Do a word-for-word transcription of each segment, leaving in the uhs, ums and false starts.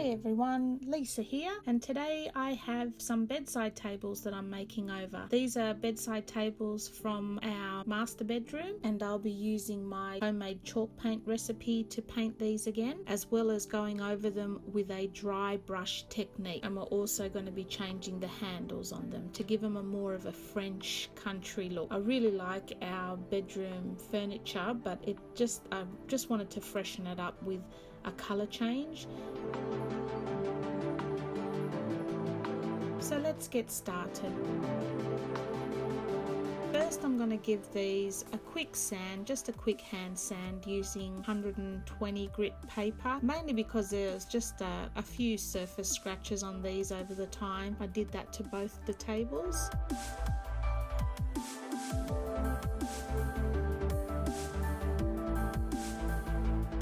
Hey everyone, Lisa here, and today I have some bedside tables that I'm making over. These are bedside tables from our master bedroom, and I'll be using my homemade chalk paint recipe to paint these again, as well as going over them with a dry brush technique. And we're also going to be changing the handles on them to give them a more of a French country look. I really like our bedroom furniture, but it just I just wanted to freshen it up with a color change. So let's get started. First, I'm going to give these a quick sand, just a quick hand sand using one hundred twenty grit paper, mainly because there's just a, a few surface scratches on these over the time. I did that to both the tables.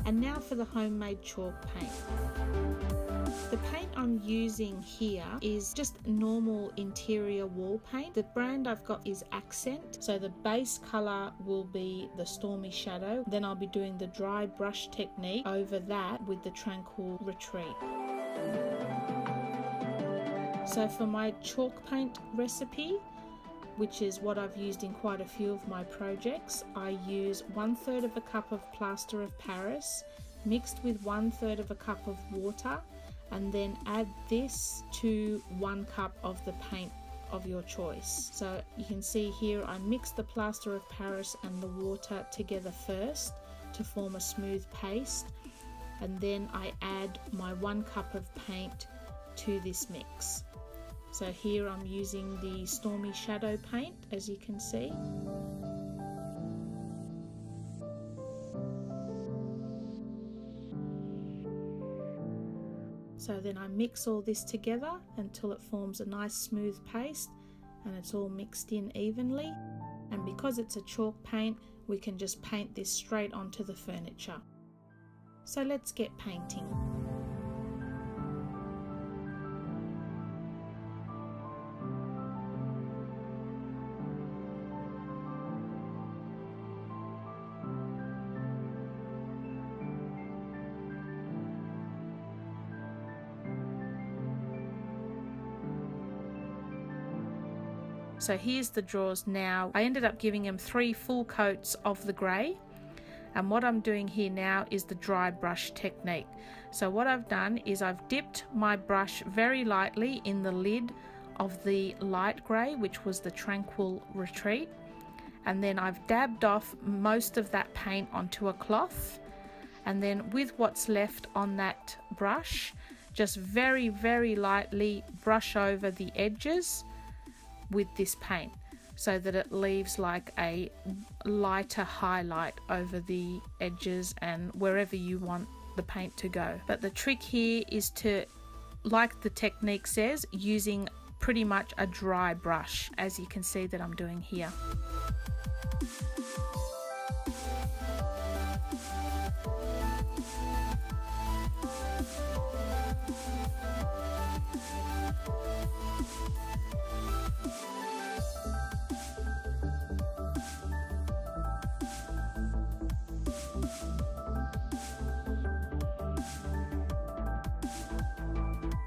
And now for the homemade chalk paint. The paint I'm using here is just normal interior wall paint. The brand I've got is Accent. So the base colour will be the Stormy Shadow. Then I'll be doing the dry brush technique over that with the Tranquil Retreat. So for my chalk paint recipe, which is what I've used in quite a few of my projects, I use one third of a cup of plaster of Paris mixed with one third of a cup of water, and then add this to one cup of the paint of your choice. So you can see here I mixed the plaster of Paris and the water together first to form a smooth paste, and then I add my one cup of paint to this mix. So here I'm using the Stormy Shadow paint, as you can see. So then I mix all this together until it forms a nice smooth paste, and it's all mixed in evenly. And because it's a chalk paint, we can just paint this straight onto the furniture. So let's get painting. So here's the drawers now. I ended up giving them three full coats of the grey, and what I'm doing here now is the dry brush technique. So what I've done is I've dipped my brush very lightly in the lid of the light grey, which was the Tranquil Retreat, and then I've dabbed off most of that paint onto a cloth, and then with what's left on that brush, just very very lightly brush over the edges with this paint so that it leaves like a lighter highlight over the edges and wherever you want the paint to go. But the trick here is to, like the technique says, using pretty much a dry brush, as you can see that I'm doing here.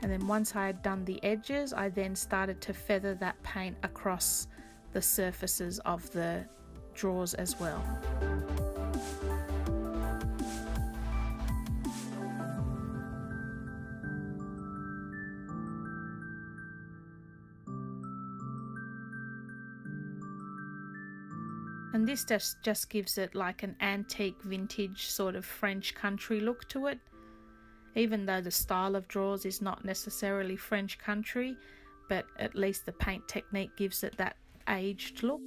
And then once I had done the edges, I then started to feather that paint across the surfaces of the drawers as well. And this just, just gives it like an antique vintage sort of French country look to it. Even though the style of drawers is not necessarily French country, but at least the paint technique gives it that aged look.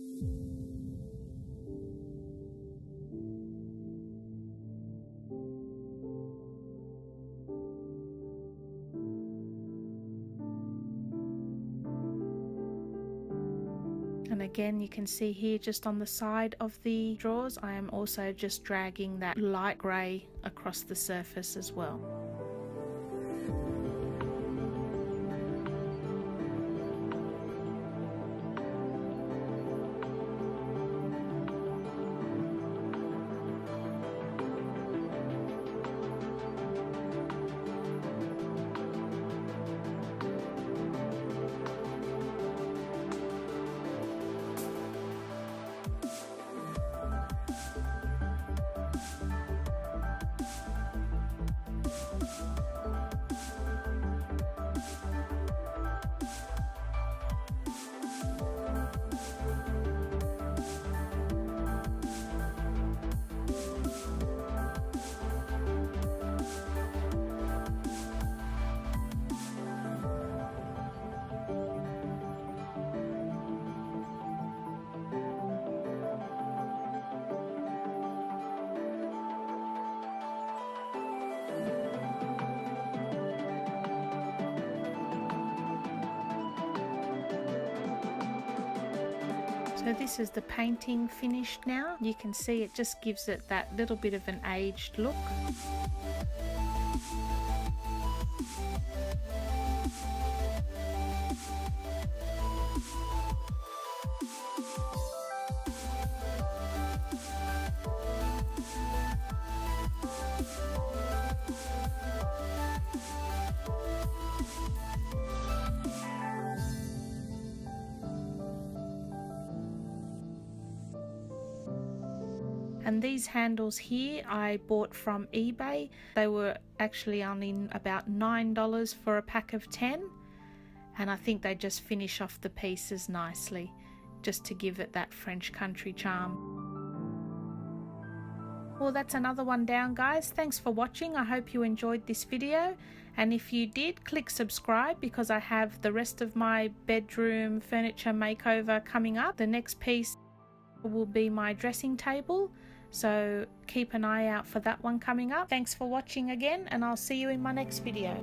And again, you can see here just on the side of the drawers, I am also just dragging that light grey across the surface as well. So this is the painting finished now. You can see it just gives it that little bit of an aged look. And these handles here I bought from eBay. They were actually only about nine dollars for a pack of ten. And I think they just finish off the pieces nicely, just to give it that French country charm. Well, that's another one down, guys. Thanks for watching. I hope you enjoyed this video. And if you did, click subscribe, because I have the rest of my bedroom furniture makeover coming up. The next piece will be my dressing table, so keep an eye out for that one coming up. Thanks for watching again, and I'll see you in my next video.